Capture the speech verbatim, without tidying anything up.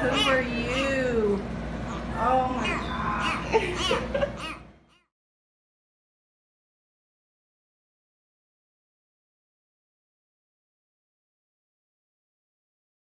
Who are you? Oh my God.